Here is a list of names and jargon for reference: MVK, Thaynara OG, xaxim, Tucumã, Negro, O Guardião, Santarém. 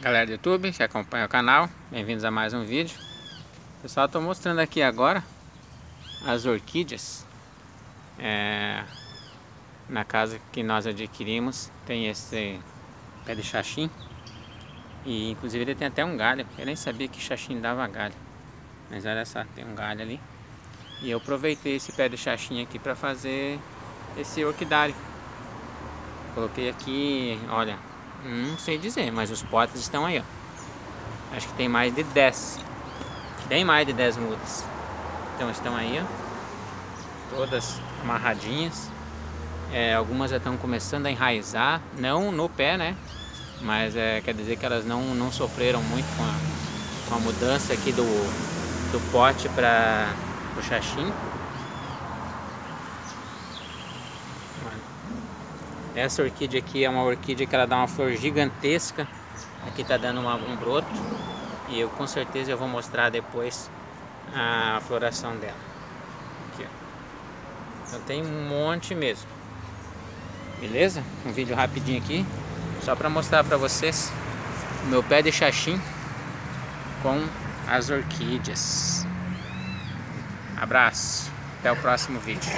Galera do YouTube que acompanha o canal, bem-vindos a mais um vídeo. Pessoal, estou mostrando aqui agora as orquídeas na casa que nós adquirimos. Tem esse pé de xaxim e inclusive ele tem até um galho. Eu nem sabia que xaxim dava galho, mas olha só, tem um galho ali. E eu aproveitei esse pé de xaxim aqui para fazer esse orquidário. Coloquei aqui, olha, não sei dizer, mas os potes estão aí, ó. Acho que tem mais de 10. Tem mais de 10 mudas. Então estão aí, ó, todas amarradinhas. Algumas já estão começando a enraizar, não no pé, né? Mas quer dizer que elas não sofreram muito com a mudança aqui do pote para o xaxim. Essa orquídea aqui é uma orquídea que ela dá uma flor gigantesca. Aqui tá dando um broto. E eu com certeza eu vou mostrar depois a floração dela. Aqui, ó. Então tem um monte mesmo. Beleza? Um vídeo rapidinho aqui, só para mostrar para vocês o meu pé de xaxim com as orquídeas. Abraço. Até o próximo vídeo.